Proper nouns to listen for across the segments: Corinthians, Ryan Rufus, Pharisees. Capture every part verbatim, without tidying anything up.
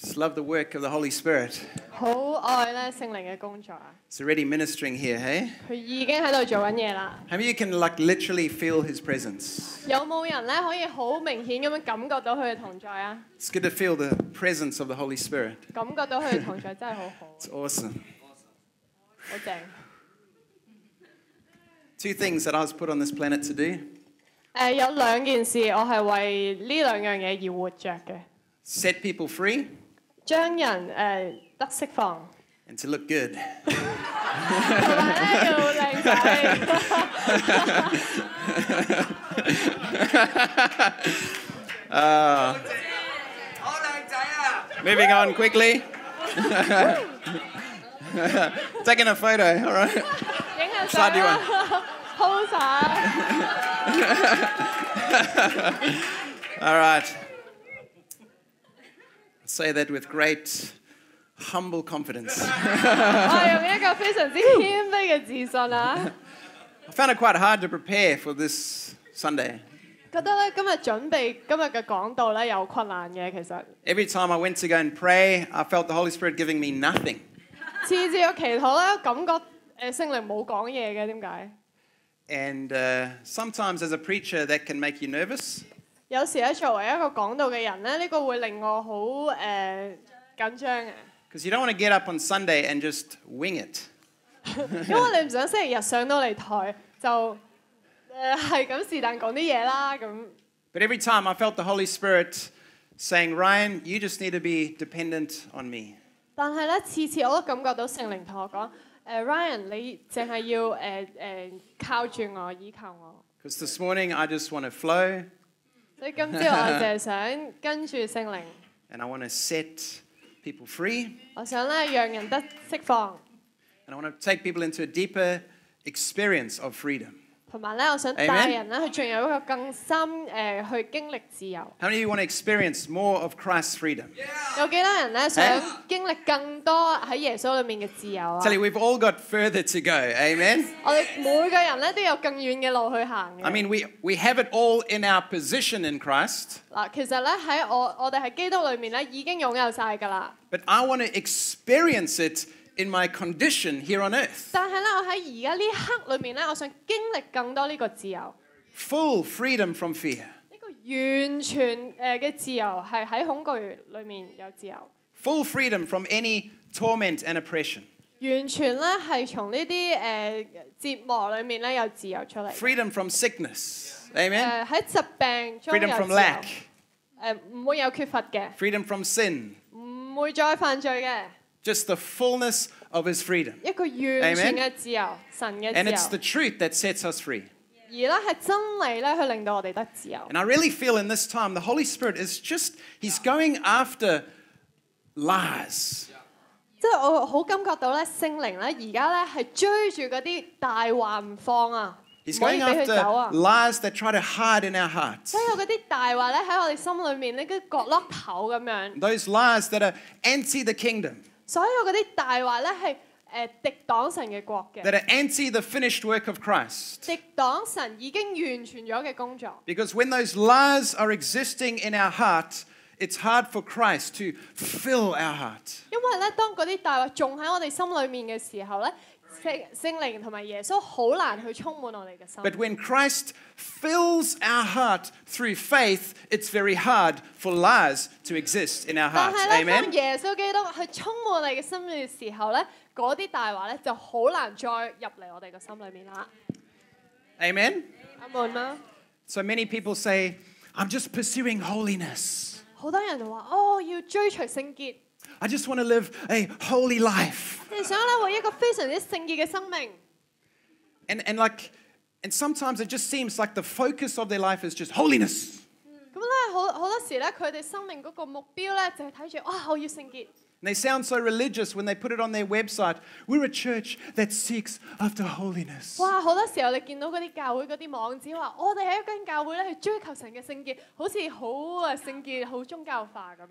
Just love the work of the Holy Spirit. It's already ministering here, hey? How many you can like literally feel His presence? It's good to feel the presence of the Holy Spirit. It's awesome. Two things that I was put on this planet to do. Set people free. And to look good. uh, moving on quickly. Taking a photo, all right. Slide you one. All right. I say that with great humble confidence. I found it quite hard to prepare for this Sunday. Every time I went to go and pray, I felt the Holy Spirit giving me nothing. And uh, sometimes as a preacher that can make you nervous. Because you don't want to get up on Sunday and just wing it. But every time I felt the Holy Spirit saying, Ryan, you just need to be dependent on me. Uh, Ryan, you just have to uh, uh, count on me, rely on me. Because this morning I just want to flow. And I want to set people free. And I want to take people into a deeper experience of freedom. Amen. How many of you want to experience more of Christ's freedom? Yeah. Hey. Tell you, we've all got further to go. Amen. I mean, we, we have it all in our position in Christ. But I want to experience it in my condition here on earth. Full freedom from fear. Full freedom from any torment and oppression. Freedom from sickness. Amen. Freedom from lack. Freedom from sin. Just the fullness of His freedom. Amen. And it's the truth that sets us free. And I really feel in this time, the Holy Spirit is just, He's going after lies. He's going after lies that try to hide in our hearts. Those lies that are anti the kingdom. That are anti the finished work of Christ. Because when those lies are existing in our heart, it's hard for Christ to fill our heart. But when Christ fills our heart through faith, it's very hard for lies to exist in our hearts. Amen. Amen. Amen. So many people say, I'm just pursuing holiness. I just want to live a holy life. and, and, like, and sometimes it just seems like the focus of their life is just holiness. And they sound so religious when they put it on their website. We're a church that seeks after holiness. I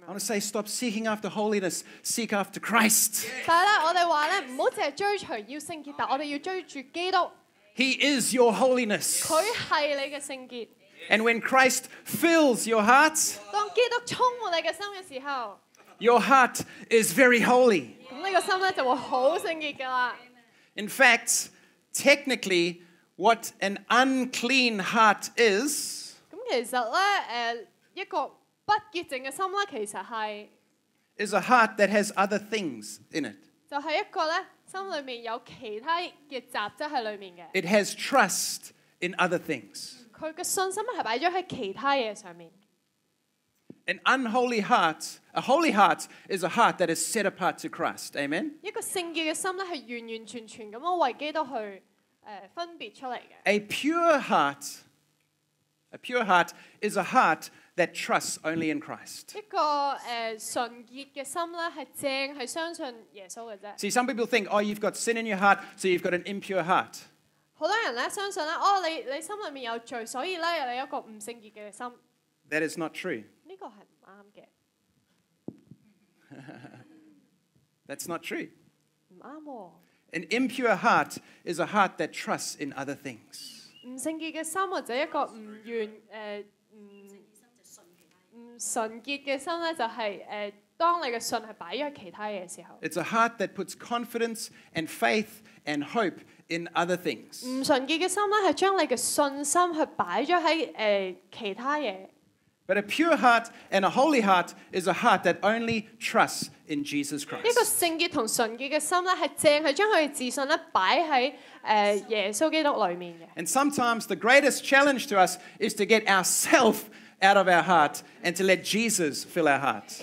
want to say, stop seeking after holiness, seek after Christ. He is your holiness. And when Christ fills your hearts, Your heart is very holy. In fact, technically, what an unclean heart is, is a heart that has other things in it. It has trust in other things. An unholy heart, a holy heart, is a heart that is set apart to Christ. Amen? A pure heart, a pure heart is a heart that trusts only in Christ. See, some people think, oh, you've got sin in your heart, so you've got an impure heart. That is not true. That's not true. An impure heart is a heart that trusts in other things. It's a heart that puts confidence and faith and hope in other things. But a pure heart and a holy heart is a heart that only trusts in Jesus Christ. And sometimes the greatest challenge to us is to get ourselves out of our heart and to let Jesus fill our heart.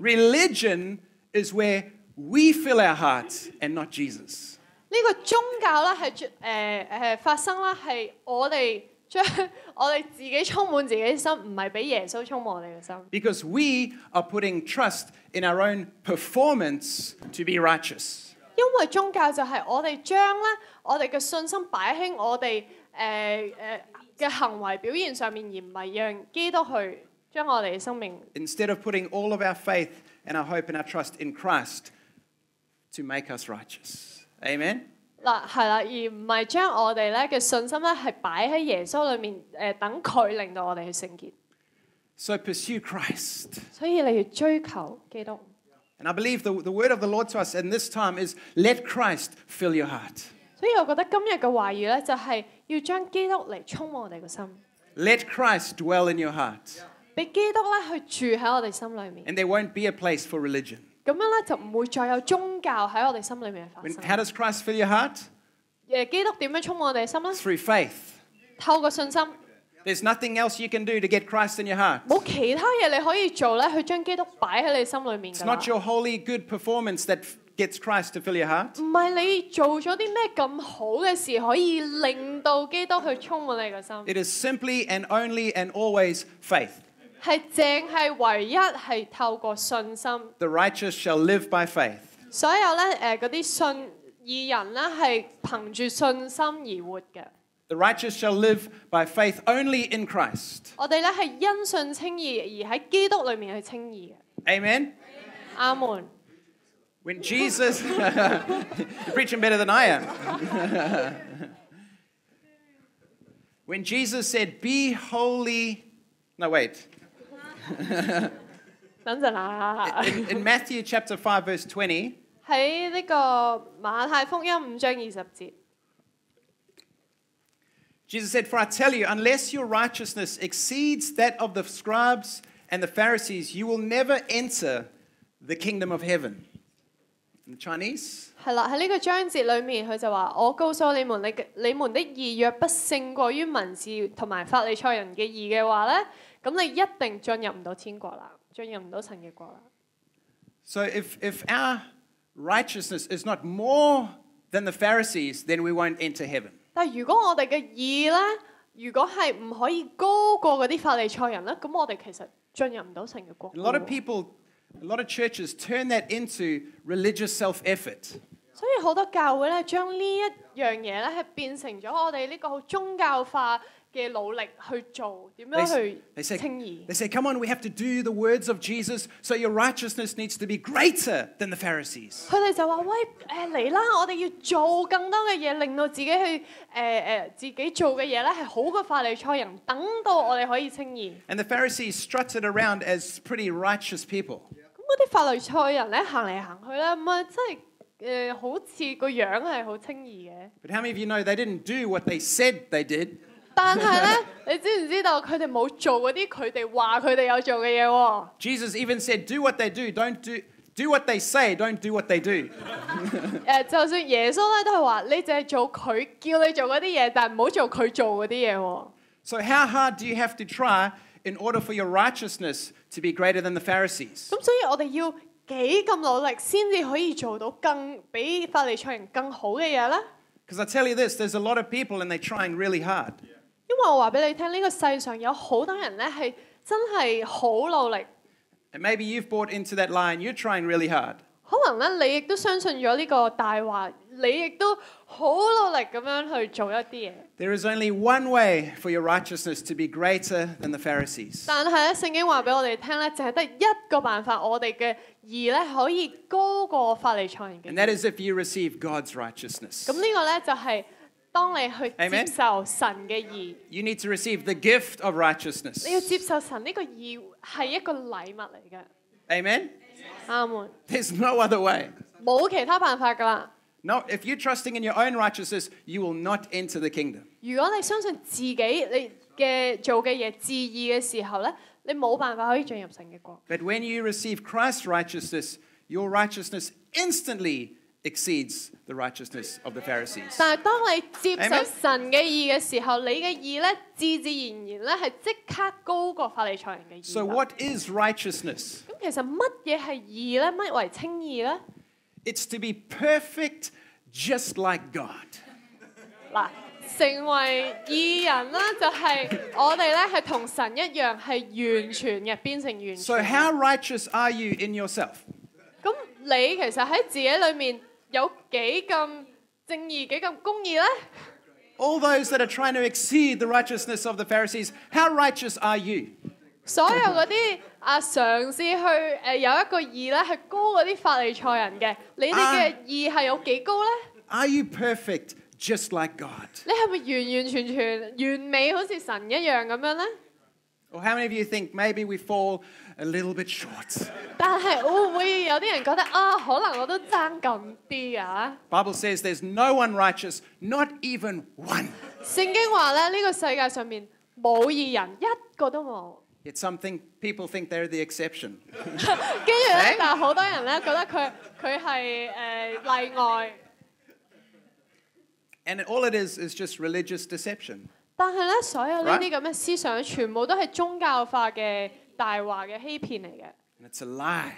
Religion is where we fill our hearts and not Jesus. Because we are putting trust in our own performance to be righteous. Instead of putting all of our faith and our hope and our trust in Christ to make us righteous. Amen? So pursue Christ. And I believe the, the word of the Lord to us in this time is, let Christ fill your heart. Let Christ dwell in your heart. And there won't be a place for religion. When, how does Christ fill your heart? Through faith. There's nothing else you can do to get Christ in your heart. It's not your holy good performance that gets Christ to fill your heart. It is simply and only and always faith. The righteous shall live by faith. The righteous shall live by faith only in Christ. Amen? Amen. When Jesus... You're preaching better than I am. When Jesus said, be holy... No, wait. in, in Matthew chapter five, verse twenty. Jesus said, for I tell you, unless your righteousness exceeds that of the scribes and the Pharisees, you will never enter the kingdom of heaven. In Chinese? So if, if our righteousness is not more than the Pharisees, then we won't enter heaven. A lot of people... A lot of churches turn that into religious self-effort. 所以好多教會咧，將呢一樣嘢咧係變成咗我哋呢個好宗教化嘅努力去做，點樣去稱義。They say, "Come on, we have to do the words of Jesus, so your righteousness needs to be greater than the Pharisees." 佢哋就話：喂，誒嚟啦！我哋要做更多嘅嘢，令到自己去誒誒自己做嘅嘢咧係好過法利賽人，等到我哋可以稱義。And the Pharisees strutted around as pretty righteous people. 咁嗰啲法利賽人咧行嚟行去咧，唔係真係。誒好似個樣係好清義嘅。But how many of you know they didn't do what they said they did？ 但係咧，你知唔知道佢哋冇做嗰啲佢哋話佢哋有做嘅嘢喎 ？Jesus even said, "Do what they do, don't do do what they say, don't do what they do." 誒，就算耶穌咧都係話，你淨係做佢叫你做嗰啲嘢，但係唔好做佢做嗰啲嘢喎。So how hard do you have to try in order for your righteousness to be greater than the Pharisees？ 咁所以我哋要。幾咁努力先至可以做到更比法利賽人更好嘅嘢咧？ Because I tell you this, there's a lot of people and they're trying really hard. 因為我話俾你聽，呢個世上有好多人咧係真係好努力。And maybe you've bought into that lie and you're trying really hard. 可能咧，你亦都相信咗呢個大話，你亦都好努力咁樣去做一啲嘢。There is only one way for your righteousness to be greater than the Pharisees. 但係咧，聖經話俾我哋聽咧，就係得一個辦法，我哋嘅義咧可以高過法利賽人嘅。And that is if you receive God's righteousness. 咁呢個咧就係當你去接受神嘅義。You need to receive the gift of righteousness. 你要接受神呢個義係一個禮物嚟嘅。Amen. There's no other way. 冇其他辦法㗎啦。No, if you're trusting in your own righteousness, you will not enter the kingdom. 如果你相信自己你嘅做嘅嘢自義嘅時候咧，你冇辦法可以進入神嘅國。But when you receive Christ's righteousness, your righteousness instantly exceeds the righteousness of the Pharisees. 但係當你接受神嘅義嘅時候，你嘅義咧自自然然咧係即刻高過法利賽人嘅義。So what is righteousness? 咁其實乜嘢係義咧？乜為稱義咧？It's to be perfect, just like God. 嗱，成為義人啦，就係我哋咧係同神一樣係完全嘅，變成完全。So how righteous are you in yourself? 咁你其實喺自己裏面有幾咁正義，幾咁公義咧？All those that are trying to exceed the righteousness of the Pharisees, how righteous are you? 所有嗰啲啊嘗試去誒有一個義咧係高嗰啲法利賽人嘅，你哋嘅義係有幾高咧 ？Are you perfect just like God？ 你係咪完完全全完美好似神一樣咁樣咧？Or how many of you think maybe we fall a little bit short? 但係會唔會有啲人覺得啊，可能我都爭咁啲啊 ？Bible says there's no one righteous, not even one. 聖經話咧，呢個世界上面冇義人，一個都冇。It's something people think they're the exception. 跟住咧，但係好多人咧覺得佢佢係誒例外。And all it is is just religious deception. 但係咧，所有呢啲咁嘅思想，全部都係宗教化嘅大話嘅欺騙嚟嘅。And it's a lie.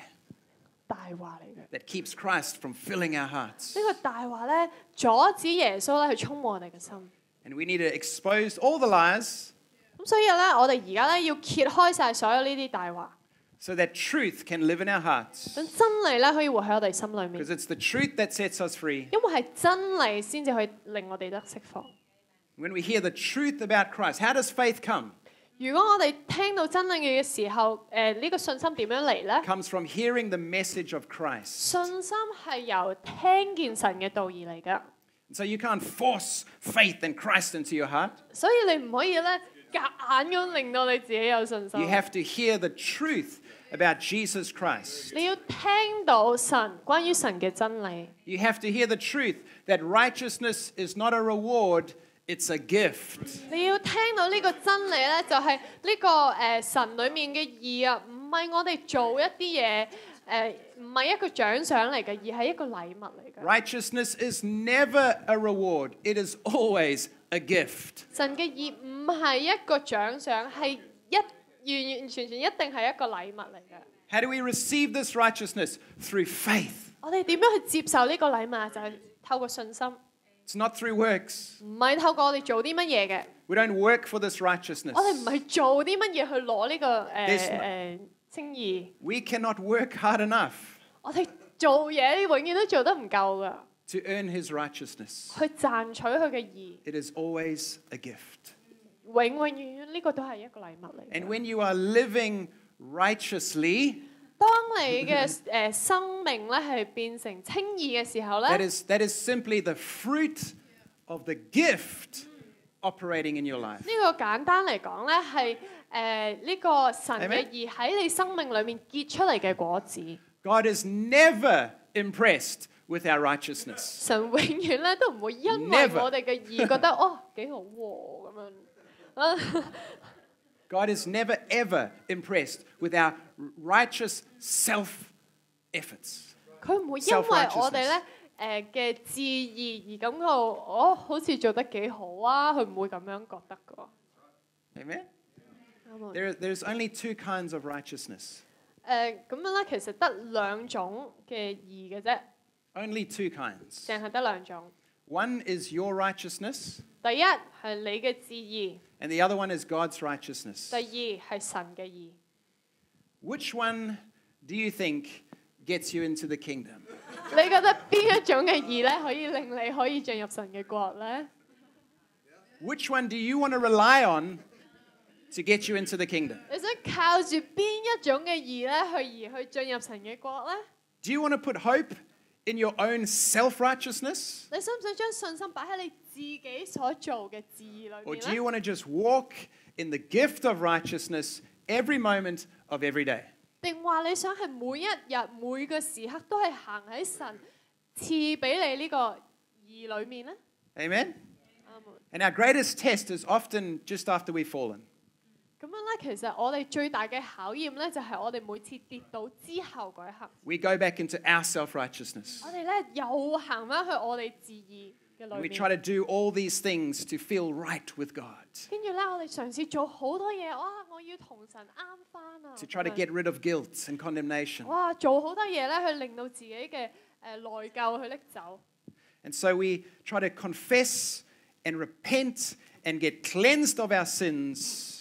大話嚟嘅。That keeps Christ from filling our hearts. 呢個大話咧，阻止耶穌咧去充滿我哋嘅心。And we need to expose all the lies. 咁所以咧，我哋而家咧要揭開曬所有呢啲大話。So that truth can live in our hearts. 咁真理咧可以活喺我哋心裏面。Because it's the truth that sets us free. 因為係真理先至可以令我哋得釋放。When we hear the truth about Christ, how does faith come? 如果我哋聽到真理嘅時候，誒呢個信心點樣嚟咧 ？Comes from hearing the message of Christ. 信心係由聽見神嘅道而嚟㗎。So you can't force faith and Christ into your heart. 所以你唔可以咧夾硬咁令到你自己有信心。You have to hear the truth about Jesus Christ. 你要聽到神關於神嘅真理。You have to hear the truth that righteousness is not a reward. It's a gift. 你要聽到呢個真理咧，就係呢個誒神裡面嘅義啊，唔係我哋做一啲嘢，誒唔係一個獎賞嚟嘅，而係一個禮物嚟嘅。Righteousness is never a reward. It is always a gift. 神嘅義唔係一個獎賞，係一完完全全一定係一個禮物嚟嘅。How do we receive this righteousness? Through faith. 我哋點樣去接受呢個禮物？就係透過信心。It's not through works. 唔係透過我哋做啲乜嘢嘅。We don't work for this righteousness. 我哋唔係做啲乜嘢去攞呢個誒誒稱義。We cannot work hard enough. 我哋做嘢永遠都做得唔夠㗎。To earn his righteousness. It is always a gift. And when you are living righteously, that is, that is simply the fruit of the gift operating in your life. Amen. God is never impressed with our righteousness. Never. God is never, ever impressed with our righteous self-efforts. Self-righteousness. Amen? There, there's only two kinds of righteousness. Only two kinds. One is your righteousness. And the other one is God's righteousness. Which one do you think gets you into the kingdom? Which one do you want to rely on to get you into the kingdom? Do you want to put hope in your own self-righteousness? Or do you want to just walk in the gift of righteousness every moment of every day? Amen? And our greatest test is often just after we've fallen. We go back into our self-righteousness. We try to do all these things to feel right with God. To try to get rid of guilt and condemnation. And so we try to confess and repent and get cleansed of our sins.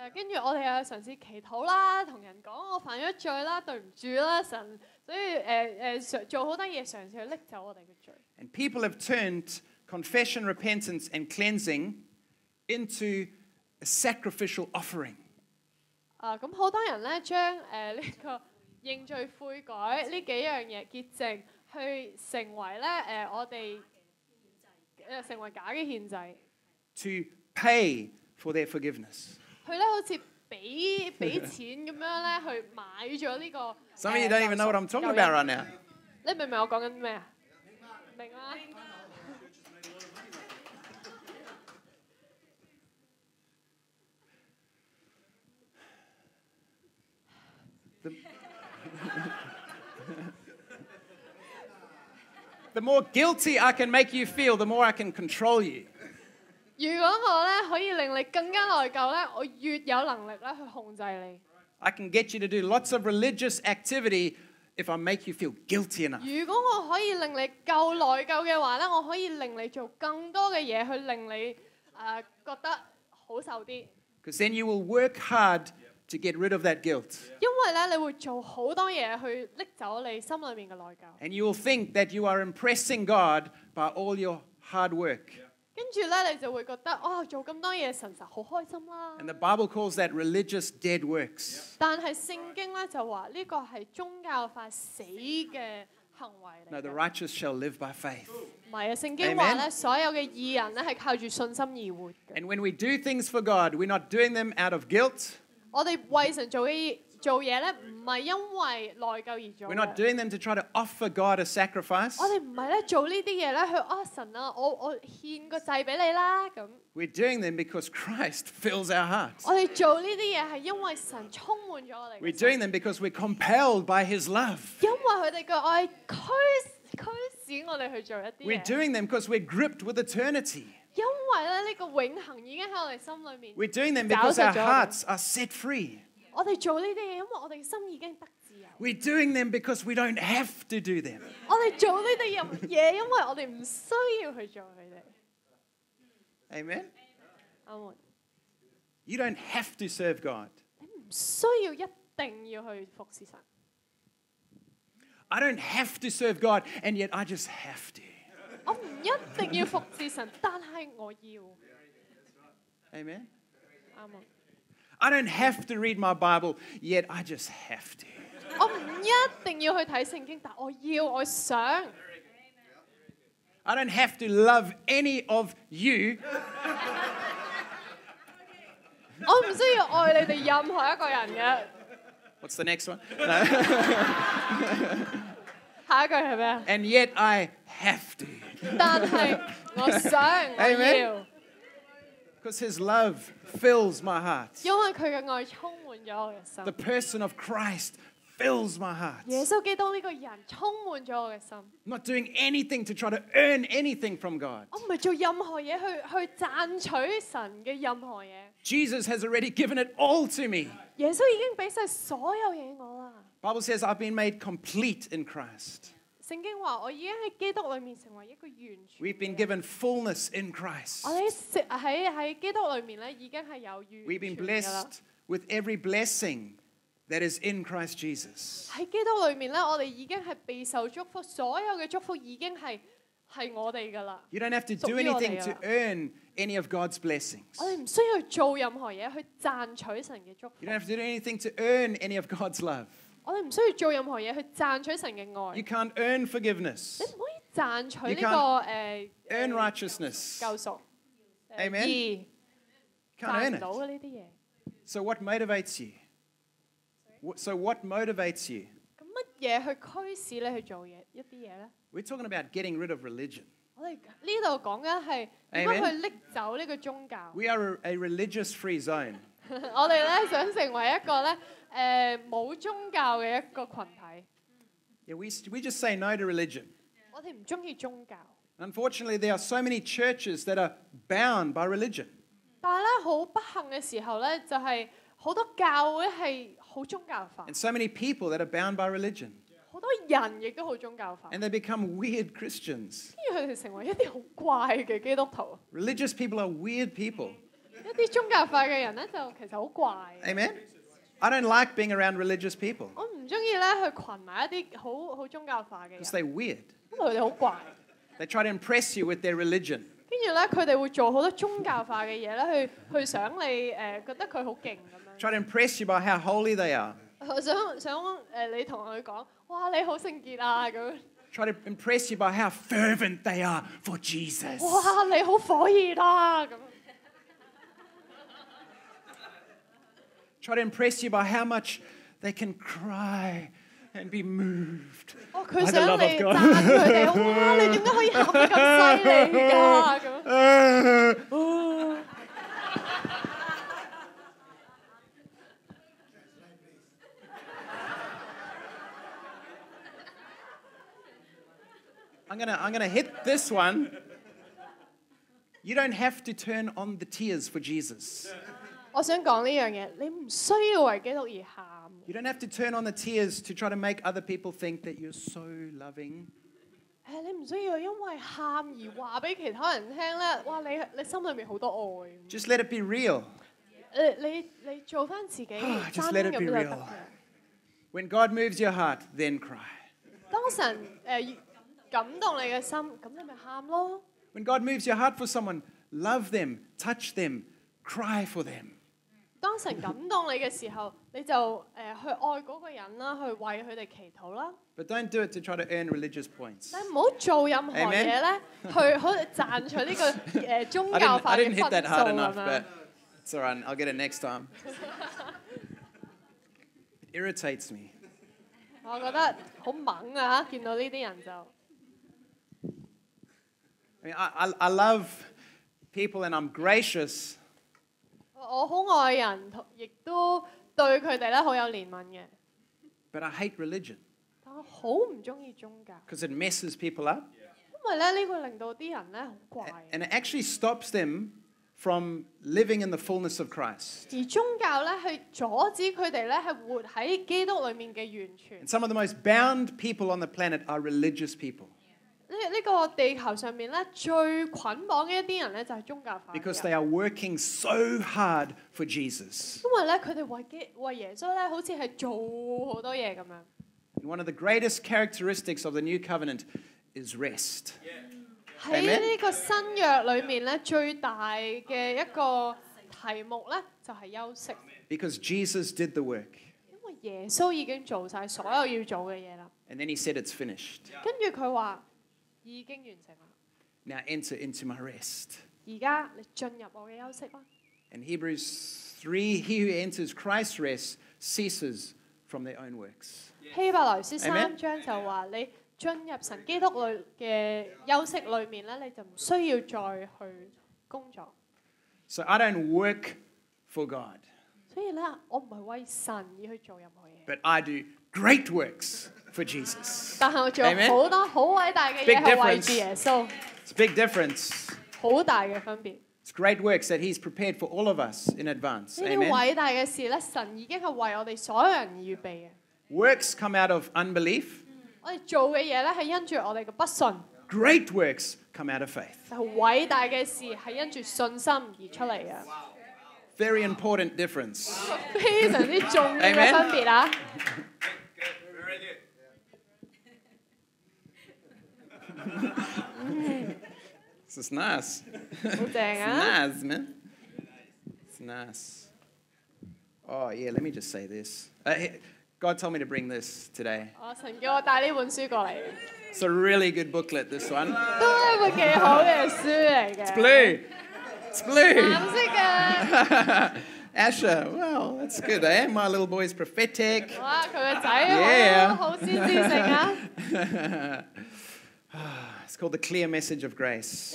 And people have turned confession, repentance, and cleansing into a sacrificial offering. To pay for their forgiveness. Some of you don't even know what I'm talking about right now. The, the more guilty I can make you feel, the more I can control you. I can get you to do lots of religious activity if I make you feel guilty enough. Because then you will work hard to get rid of that guilt. And you will think that you are impressing God by all your hard work. And the Bible calls that religious dead works. No, the righteous shall live by faith. Amen. And when we do things for God, we're not doing them out of guilt. We're not doing them to try to offer God a sacrifice. We're doing them because Christ fills our hearts. We're doing them because we're compelled by His love. We're doing them because we're gripped with eternity. We're doing them because our hearts are set free. We're doing them because we don't have to do them. Amen? You don't have to serve God. I don't have to serve God, and yet I just have to. Amen? I don't have to read my Bible, yet I just have to. I don't have to love any of you. What's the next one? No. And yet I have to. Amen. Because His love fills my heart. The person of Christ fills my heart. I'm not doing anything to try to earn anything from God. Jesus has already given it all to me. The Bible says I've been made complete in Christ. We've been given fullness in Christ. We've been blessed with every blessing that is in Christ Jesus. You don't have to do anything to earn any of God's blessings. You don't have to do anything to earn any of God's love. You can't earn forgiveness. You can't earn righteousness. Amen? You can't earn it. So what motivates you? So what motivates you? We're talking about getting rid of religion. Amen? We are a religious-free zone. Yeah, we, we just say no to religion. Unfortunately, there are so many churches that are bound by religion. And so many people that are bound by religion. And they become weird Christians. Religious people are weird people. Amen? I don't like being around religious people. Because they're weird. They try to impress you with their religion. Try to impress you by how holy they are. Try to impress you by how fervent they are for Jesus. Try to impress you by how much they can cry and be moved by the love of God. I'm gonna, I'm gonna hit this one. You don't have to turn on the tears for Jesus. You don't have to turn on the tears to try to make other people think that you're so loving. Just let it be real. Just let it be real. When God moves your heart, then cry. When God moves your heart for someone, love them, touch them, cry for them. But don't do it to try to earn religious points. Amen? I, didn't, I didn't hit that hard enough, but it's all right. I'll get it next time. It irritates me. I mean, I, I, I love people and I'm gracious. But I hate religion. Because it messes people up. Yeah. And it actually stops them from living in the fullness of Christ. And some of the most bound people on the planet are religious people. Because they are working so hard for Jesus. one of the greatest characteristics of the new covenant is rest. Amen? 喺呢個新約裏面咧，最大嘅一個題目咧就係休息。Because Jesus did the work. 因為耶穌已經做曬所有要做嘅嘢啦。And then he said it's finished. 跟住佢話已經完成啦。Now enter into my rest. 而家你進入我嘅休息啦。And Hebrews three, he who enters Christ's rest ceases from their own works. 希伯來書三章就話你進入神基督裏嘅休息裏面咧，你就唔需要再去工作。So I don't work for God. 所以咧，我唔係為神而去做任何嘢。But I do great works for Jesus. 但係我做好多好偉大嘅嘢係為住耶穌。It's a big difference. 好大嘅分別。 It's great works that He's prepared for all of us in advance. Amen. Works come out of unbelief. Great works come out of faith. Very important difference. Amen. This is nice. It's nice, man. It's nice. Oh, yeah, let me just say this. Uh, God told me to bring this today. It's a really good booklet, this one. It's blue. It's blue. Asher, well, that's good, eh? My little boy's prophetic. Yeah. It's called The Clear Message of Grace.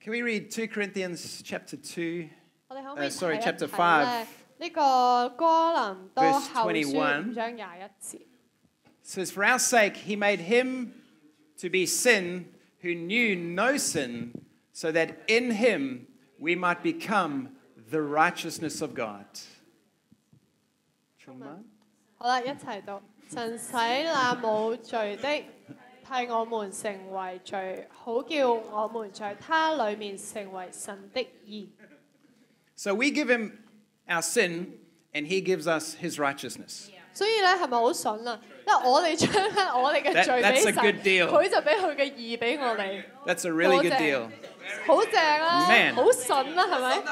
Can we read two Corinthians chapter two? Uh, sorry, chapter five. Verse twenty-one. It says, "For our sake he made him to be sin who knew no sin, so that in him we might become the righteousness of God." 好啦，一齊讀。神使那冇罪的替我們成為罪，好叫我們在他裡面成為神的義。So we give him our sin, and he gives us his righteousness. 所以咧係咪好筍啊？因為我哋將我哋嘅罪俾神，佢就俾佢嘅義俾我哋。That's a really good deal. 好正啦，好筍啦，係咪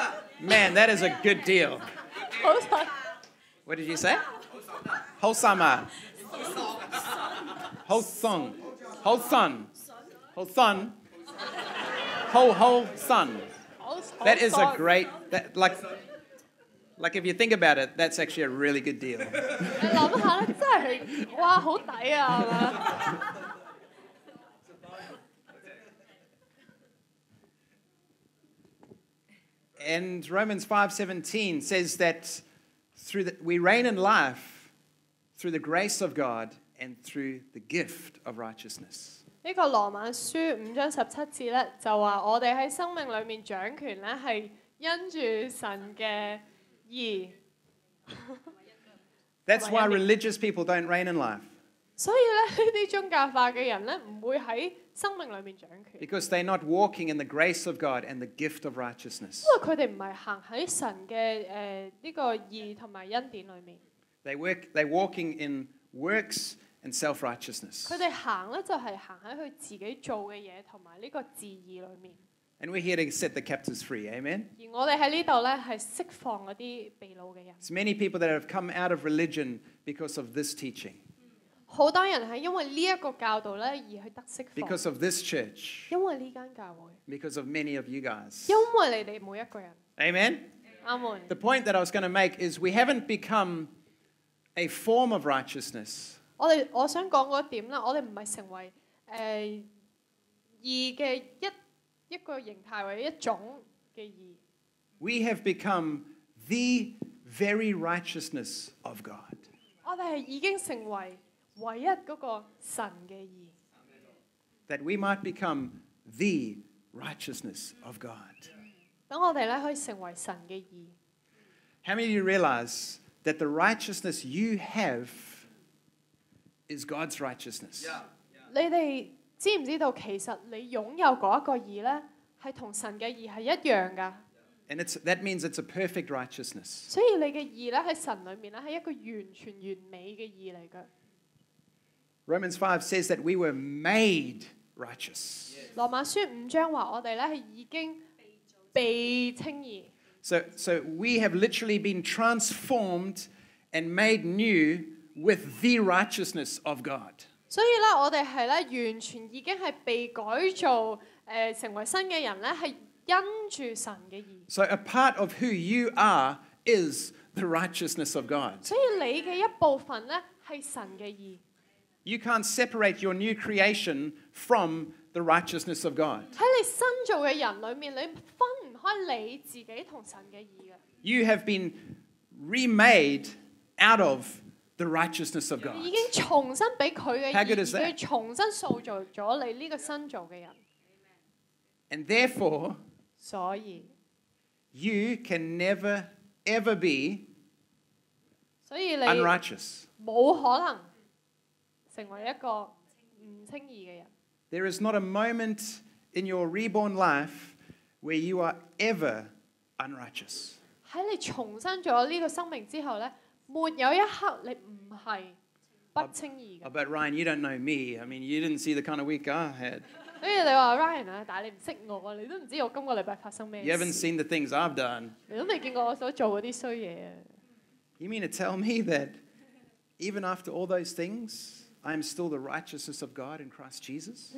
？Man, that is a good deal. 好筍。 What did you say? Wholesome. Wholesome. Wholesome. Wholesome. Whole whole son. That is a great that like like if you think about it, that's actually a really good deal. And Romans five seventeen says that Through the, we reign in life through the grace of God and through the gift of righteousness. 呢個羅馬書五章十七節咧，就話我哋喺生命裏面掌權咧，係因住神嘅義。That's why religious people don't reign in life. 所以咧，呢啲宗教化嘅人咧，唔會喺生命裏面掌權。Because they're not walking in the grace of God and the gift of righteousness. 因為佢哋唔係行喺神嘅誒呢個義同埋恩典裏面。They work. They're walking in works and self-righteousness. 佢哋行咧就係行喺佢自己做嘅嘢同埋呢個自義裏面。And we're here to set the captives free, amen. 而我哋喺呢度咧係釋放嗰啲被擄嘅人。It's many people that have come out of religion because of this teaching. 好多人係因為呢一個教導咧而去得釋放。Because of this church. 因為呢間教會。Because of many of you guys. 因為你哋每一個人。Amen. 阿門。The point that I was going to make is we haven't become a form of righteousness. 我哋我想講嗰點啦，我哋唔係成為誒義嘅一一個形態或者一種嘅義。We have become the very righteousness of God. 我哋係已經成為 唯一嗰個神嘅義。That we might become the righteousness of God. 等我哋咧可以成為神嘅義。How many of you realize that the righteousness you have is God's righteousness? 你哋知唔知道其實你擁有嗰一個義咧，係同神嘅義係一樣㗎？ And it's, that means it's a perfect righteousness. 所以你嘅義咧喺神裏面咧係一個完全完美嘅義嚟嘅。Romans five says that we were made righteous. 羅馬書五章話我哋咧係已經被稱義。So, so we have literally been transformed and made new with the righteousness of God. 所以咧，我哋係咧完全已經係被改造，誒、呃、成為新嘅人咧，係因住神嘅義。So a part of who you are is the righteousness of God. 所以你嘅一部分咧係神嘅義。You can't separate your new creation from the righteousness of God. 喺你新造嘅人裡面，你分唔開你自己同神嘅義嘅。You have been remade out of the righteousness of God. How good is that? And therefore, you can never, ever be unrighteous. There is not a moment in your reborn life where you are ever unrighteous. Oh, but Ryan, you don't know me. I mean, you didn't see the kind of week I had. You haven't seen the things I've done. You mean to tell me that even after all those things, I am still the righteousness of God in Christ Jesus?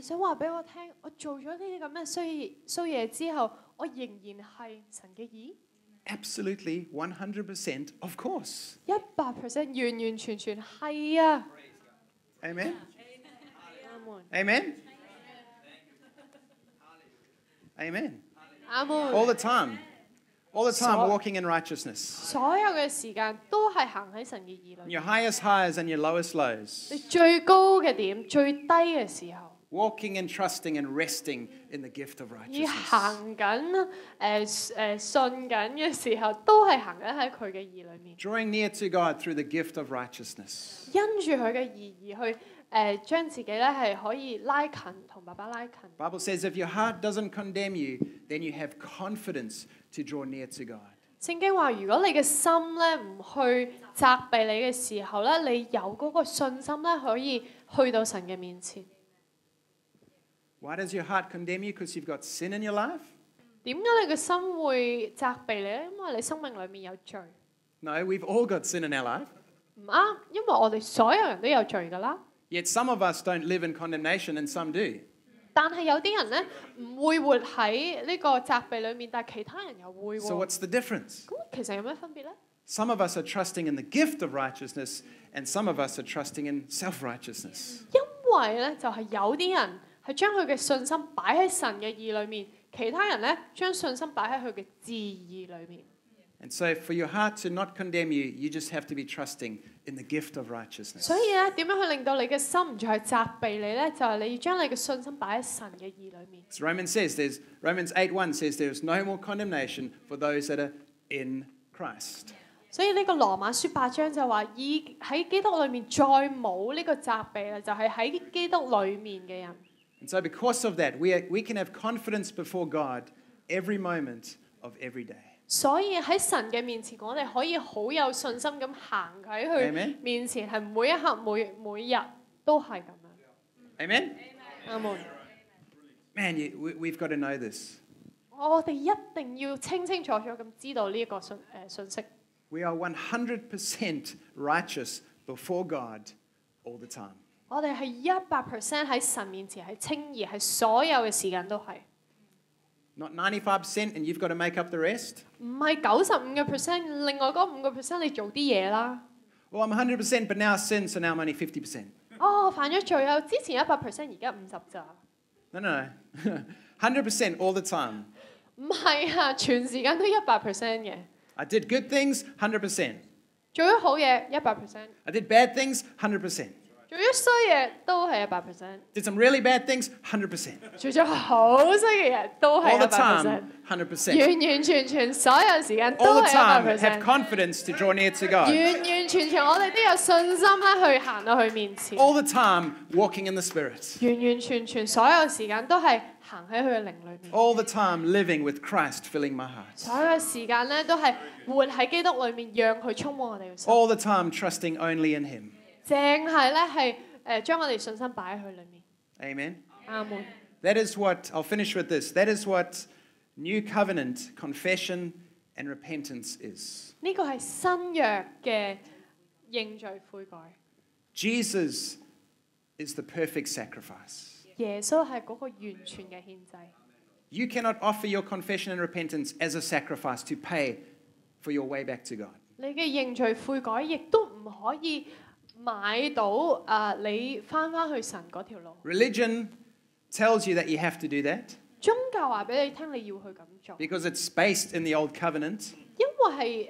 Absolutely, one hundred percent, of course. one hundred percent, Amen? Amen? Amen? Amen. All the time. All the time walking in righteousness. Your highest highs and your lowest lows. Walking and trusting and resting in the gift of righteousness. Drawing near to God through the gift of righteousness. The Bible says if your heart doesn't condemn you, then you have confidence to draw near to God. 聖經話：如果你嘅心咧唔去責備你嘅時候咧，你有嗰個信心咧，可以去到神嘅面前。 Why does your heart condemn you? Because you've got sin in your life? No, we've all got sin in our life. Yet some of us don't live in condemnation and some do. So what's the difference? Some of us are trusting in the gift of righteousness and some of us are trusting in self-righteousness. 係將佢嘅信心擺喺神嘅義裏面，其他人咧將信心擺喺佢嘅自義裏面。And so, for your heart to not condemn you, you just have to be trusting in the gift of righteousness. 所以咧，點樣去令到你嘅心唔再去責備你咧？就係你要將你嘅信心擺喺神嘅義裏面。Romans says there's Romans eight one says there is no more condemnation for those that are in Christ. 所以呢個羅馬書八章就話：以喺基督裏面再冇呢個責備啦，就係喺基督裏面嘅人。 And so because of that, we, are, we can have confidence before God every moment of every day. Amen? Amen. Man, you, we, we've got to know this. We are one hundred percent righteous before God all the time. 我哋係一百 percent 喺神面前係清義，係所有嘅時間都係。Not ninety-five percent and you've got to make up the rest. 唔係九十五個 percent， 另外嗰五個 percent 你做啲嘢啦。Well, I'm hundred percent, but now sin, so now I'm only fifty percent. 哦，犯咗罪啊！之前一百 percent， 而家五十咋。No, no, hundred percent all the time. 唔係啊，全時間都一百 percent 嘅。I did good things, hundred percent. 做咗好嘢，一百 percent. I did bad things, hundred percent. 做咗衰嘢都係一百 percent。Did some really bad things, hundred percent。做咗好衰嘅嘢都係一百 percent。Hundred percent。完完全全所有時間都係一百 percent。Have confidence to draw near to God。完完全全我哋都有信心咧去行到佢面前。All the time walking in the Spirit。完完全全所有時間都係行喺佢嘅靈裏面。All the time living with Christ filling my heart。所有時間咧都係活喺基督裏面，讓佢充滿我哋嘅心。All the time trusting only in Him。 正係咧，係誒將我哋信心擺喺佢裏面。Amen。阿門。That is what I'll finish with this. That is what New Covenant confession and repentance is. 呢個係新約嘅認罪悔改。Jesus is the perfect sacrifice. 耶穌係嗰個完全嘅獻祭。You cannot offer your confession and repentance as a sacrifice to pay for your way back to God. 你嘅認罪悔改亦都唔可以 買到啊！你翻翻去神嗰條路。Religion tells you that you have to do that. 宗教話俾你聽，你要去咁做。Because it's based in the old covenant. 因為係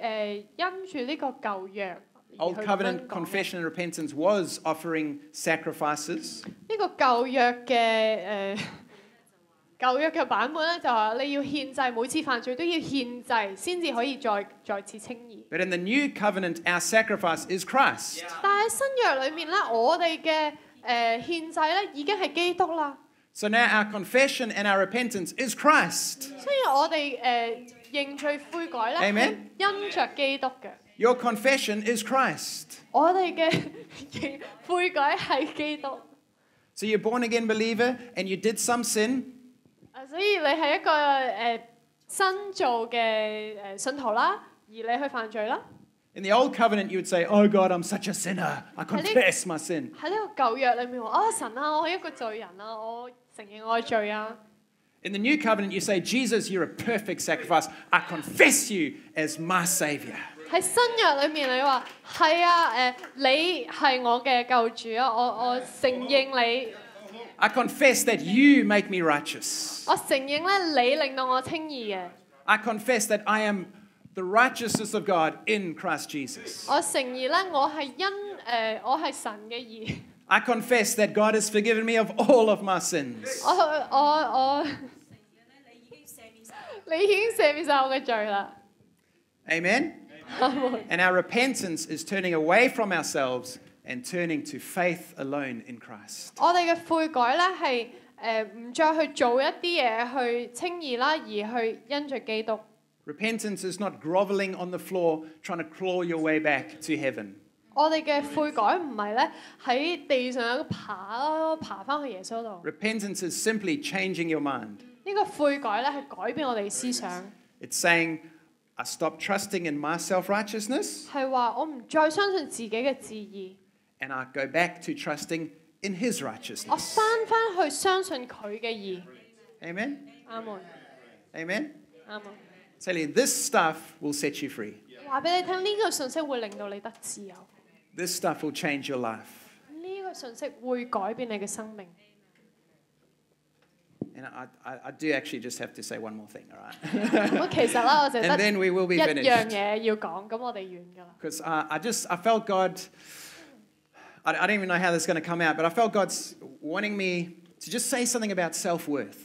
誒因住呢個舊約。Old covenant confession and repentance was offering sacrifices. 呢個舊約嘅誒舊約嘅版本咧，就話你要獻祭，每次犯罪都要獻祭，先至可以再再次稱義。But in the new covenant, our sacrifice is Christ. 但係新約裏面咧，我哋嘅誒獻祭咧已經係基督啦。So now our confession and our repentance is Christ. 所以我哋誒認罪悔改咧，係因著基督嘅。Your confession is Christ. 我哋嘅悔改係基督。So you're born again believer, and you did some sin. 所以你係一個誒新造嘅誒信徒啦，而你去犯罪啦。In the old covenant, you would say, "Oh God, I'm such a sinner. I confess my sin." 喺呢個舊約裏面話：啊神啊，我係一個罪人啊，我承認我嘅罪啊。In the new covenant, you say, "Jesus, you're a perfect sacrifice. I confess you as my Savior." 喺新約裏面你話：係啊，誒你係我嘅救主啊，我我承認你。 I confess that you make me righteous. I confess that I am the righteousness of God in Christ Jesus. I confess that God has forgiven me of all of my sins. Amen. And our repentance is turning away from ourselves and turning to faith alone in Christ. 我哋嘅悔改咧係誒唔再去做一啲嘢去稱義啦，而去因著基督。Repentance is not grovelling on the floor, trying to claw your way back to heaven. 我哋嘅悔改唔係咧喺地上爬咯，爬翻去耶穌度。Repentance is simply changing your mind. 呢個悔改咧係改變我哋思想。It's saying, I stop trusting in my self-righteousness. 係話我唔再相信自己嘅自義。 And I go back to trusting in His righteousness. 我翻翻去相信佢嘅義。Amen. Amen. Amen. Amen. So this stuff will set you free. 話俾你聽，呢個信息會令到你得自由。This stuff will change your life. 呢個信息會改變你嘅生命。And I, I, I do actually just have to say one more thing, all right? 咁其實啦，我就得一樣嘢要講，咁我哋完㗎啦。Because I, I just I felt God. I don't even know how this is going to come out, but I felt God's wanting me to just say something about self-worth.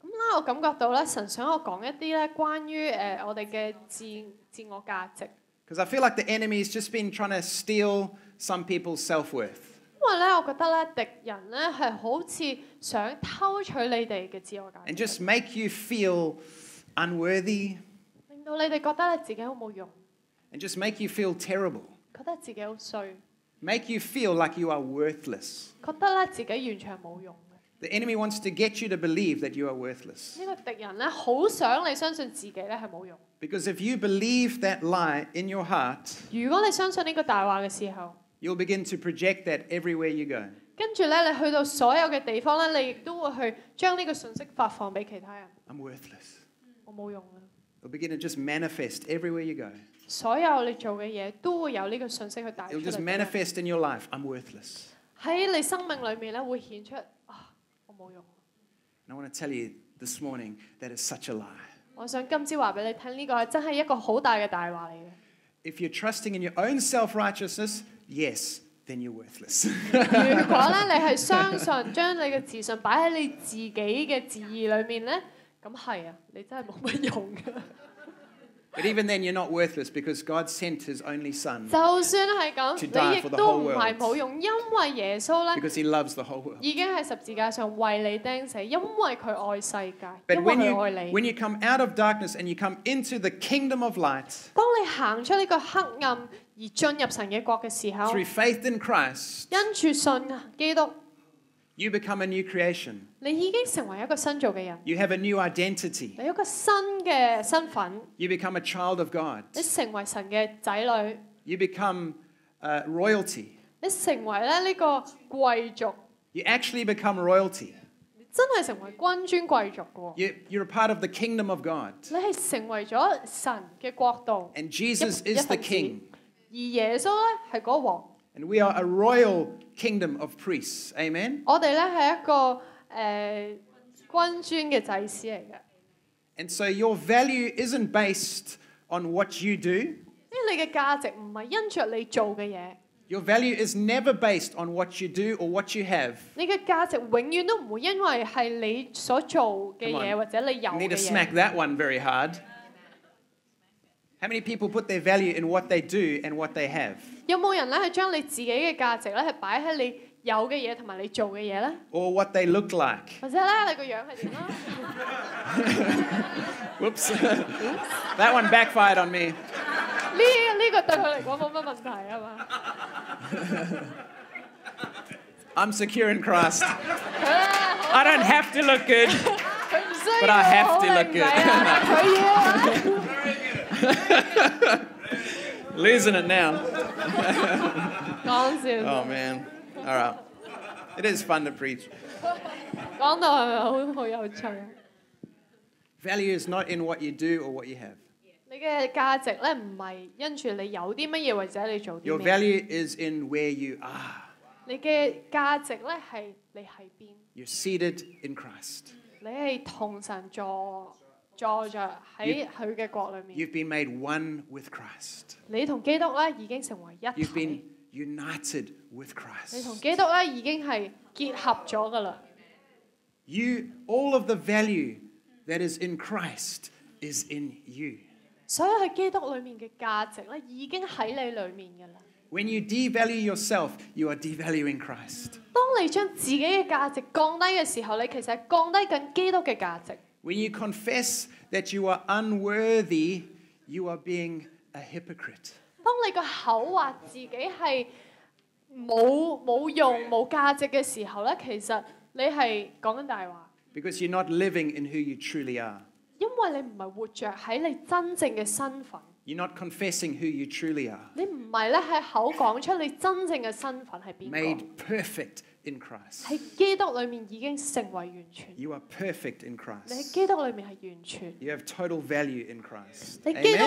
咁啦，我感覺到咧，神想我講一啲咧關於誒我哋嘅自自我價值。Because I feel like the enemy has just been trying to steal some people's self-worth. 因為咧，我覺得咧，敵人咧係好似想偷取你哋嘅自我價值。And just make you feel unworthy. 令到你哋覺得咧自己好冇用。And just make you feel terrible. 覺得自己好衰。 Make you feel like you are worthless. The enemy wants to get you to believe that you are worthless. Because if you believe that lie in your heart, you'll begin to project that everywhere you go. I'm worthless. You'll begin to just manifest everywhere you go. 所有你做嘅嘢都會有呢個信息去帶出嚟。It'll just manifest in your life. I'm worthless. 喺你生命裏面咧，會顯出啊，我冇用。And I want to tell you this morning that is such a lie. 我想今朝話俾你聽，呢個真係一個好大嘅大話嚟嘅。If you're trusting in your own self-righteousness, yes, then you're worthless. 如果咧你係相信將你嘅自信擺喺你自己嘅自義裏面咧，咁係啊，你真係冇乜用㗎。 But even then, you're not worthless because God sent His only Son to die for the whole world. Because He loves the whole world. But when you, when you come out of darkness and you come into the kingdom of light, through faith in Christ, you become a new creation. You have a new identity. You become a child of God. You become uh, royalty. You actually become royalty. You, you're a part of the kingdom of God. And Jesus is the King. And we are a royal kingdom of priests. Amen? And so your value isn't based on what you do. Your value is never based on what you do or what you have. Come on. You need to smack that one very hard. How many people put their value in what they do and what they have? Or what they look like? Whoops. That one backfired on me. I'm secure in Christ. I don't have to look good, but I have to look good. Losing it now. Oh man. All right. It is fun to preach. Value is not in what you do or what you have. Your value is in where you are. You're seated in Christ. You've, you've been made one with Christ. You've been united with Christ. You, all of the value that is in Christ is in you. When you devalue yourself, you are devaluing Christ. When you confess that you are unworthy, you are being a hypocrite. Because you're not living in who you truly are. You're not confessing who you truly are. Made perfect in Christ. You are perfect in Christ. You have total value in Christ. Amen?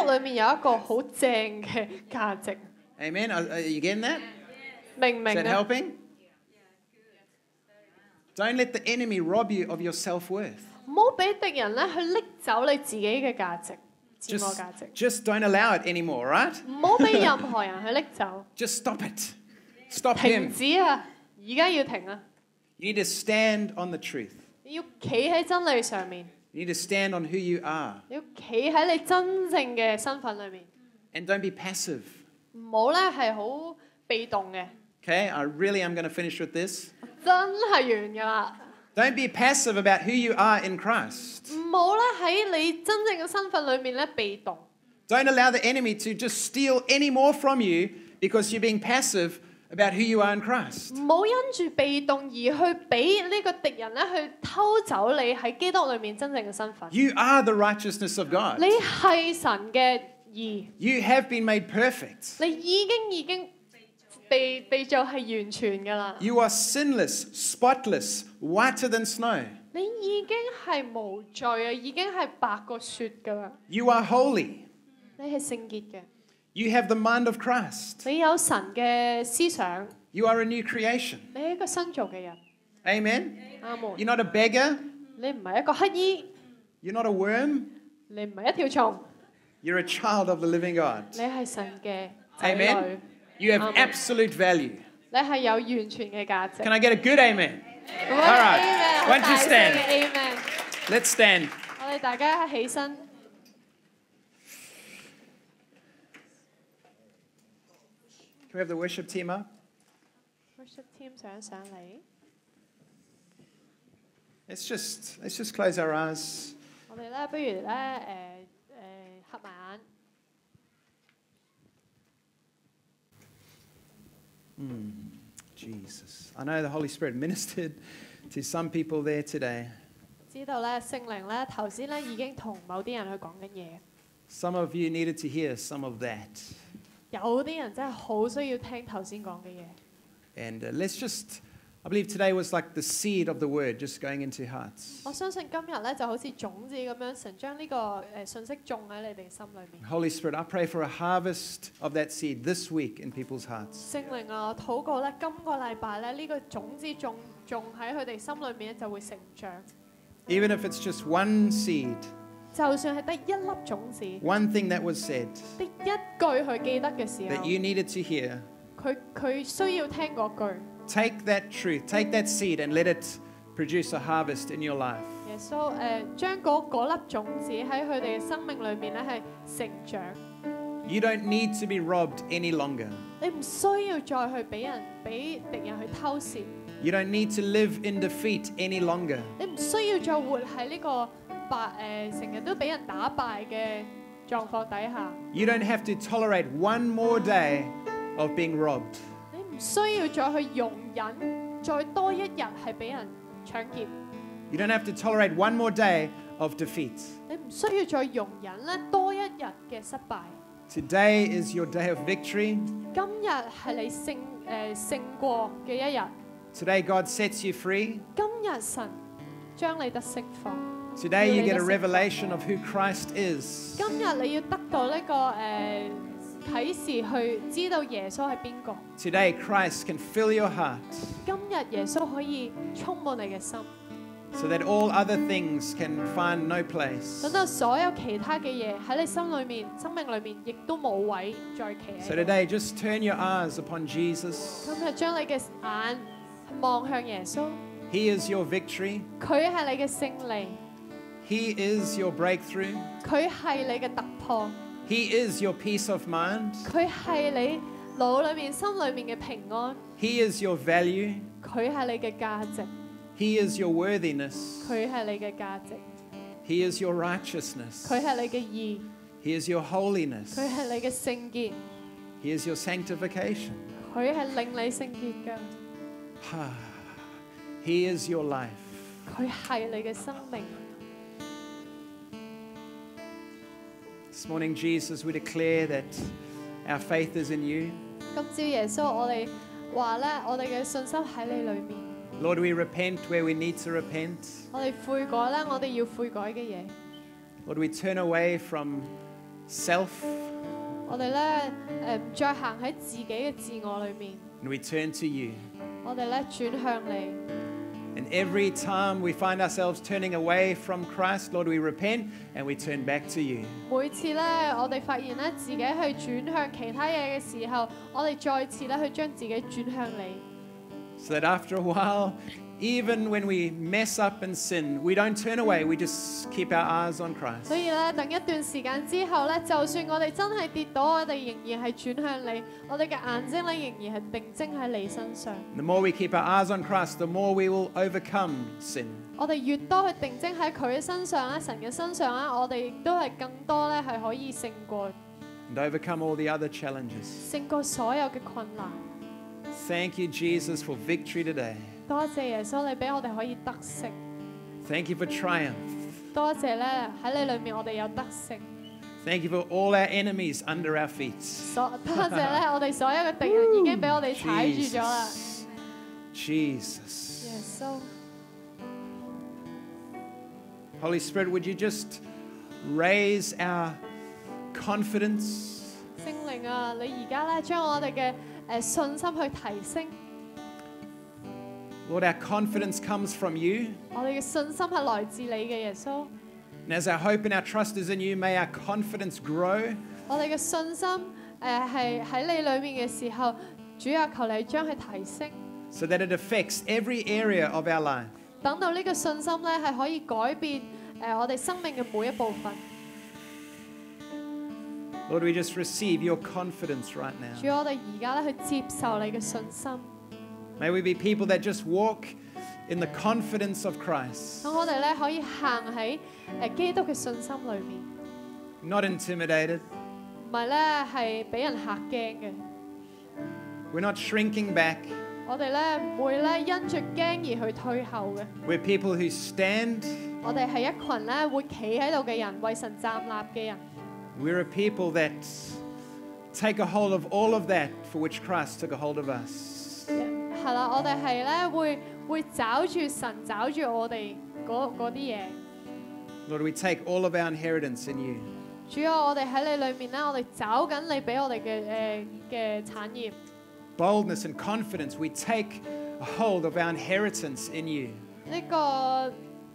Amen? Are, are you getting that? Is that helping? Don't let the enemy rob you of your self-worth. Just, just don't allow it anymore, right? Just stop it. Stop him. You need to stand on the truth. You need to stand on who you are. And don't be passive. Okay, I really am going to finish with this. Don't be passive about who you are in Christ. Don't allow the enemy to just steal any more from you because you're being passive about who you are in Christ. You are the righteousness of God. You have been made perfect. You are sinless, spotless, whiter than snow. You are holy. You have the mind of Christ. You are a new creation. Amen. You're not a beggar. You're not a worm. You're a child of the living God. Amen. You have absolute value. 你係有完全嘅價值。Can I get a good amen? All right. Why don't you stand? Amen. Let's stand. 我哋大家起身。 We have the worship team up. Worship team, let's just let's just close our eyes. Mm, Jesus, I know the Holy Spirit ministered to some people there today. Some of you needed to hear some of that. And uh, let's just, I believe today was like the seed of the word just going into hearts. Holy Spirit, I pray for a harvest of that seed this week in people's hearts. Even if it's just one seed. One thing that was said that you needed to hear, take that truth, take that seed and let it produce a harvest in your life. You don't need to be robbed any longer. You don't need to live in defeat any longer. You don't have to tolerate one more day of being robbed. You don't have to tolerate one more day of defeat. Today is your day of victory. Today God sets you free. Today you get a revelation of who Christ is. Today Christ can fill your heart so that all other things can find no place. So today just turn your eyes upon Jesus. He is your victory. He is your breakthrough. He is your peace of mind. He is your value. He is your worthiness. He is your righteousness. He is your holiness. He is your sanctification. He is your life. This morning, Jesus, we declare that our faith is in you. Lord, we repent where we need to repent. Lord, we turn away from self. And we turn to you. And every time we find ourselves turning away from Christ, Lord, we repent and we turn back to you. So that after a while, even when we mess up and sin, we don't turn away, we just keep our eyes on Christ. The more we keep our eyes on Christ, the more we will overcome sin. And overcome all the other challenges. Thank you, Jesus, for victory today. Thank you for triumph. Thank you for all our enemies under our feet. Jesus. Jesus. Holy Spirit, would you just raise our confidence? Lord, our confidence comes from you. And as our hope and our trust is in you, may our confidence grow. 主啊，求你將佢提升。So that it affects every area of our life. 等到呢個信心咧係可以改變誒我哋生命嘅每一部分。Lord, we just receive your confidence right now. 主，我哋而家咧去接受你嘅信心。May we be people that just walk in the confidence of Christ. 咁我哋咧可以行喺誒基督嘅信心裏面。Not intimidated. 唔係咧係俾人嚇驚嘅。 We're not shrinking back. 我哋咧唔會咧因著驚而去退後嘅。We're people who stand. 我哋係一群咧會企喺度嘅人，為神站立嘅人。We're a people that take a hold of all of that for which Christ took a hold of us. 係啦，我哋係咧會會找住神，找住我哋嗰嗰啲嘢。Lord, we take all of our inheritance in you. 主啊，我哋喺你裏面咧，我哋找緊你俾我哋嘅誒嘅產業。 Boldness and confidence, we take a hold of our inheritance in you. 呢個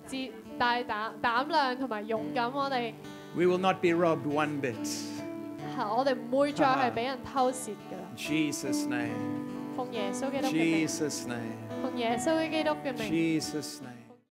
自大膽膽量同埋勇敢，我哋 We will not be robbed one bit. 係，我哋唔會再係俾人偷竊㗎啦。Jesus name. 奉耶穌基督嘅名。Jesus name. 奉耶穌基督嘅名。Jesus name.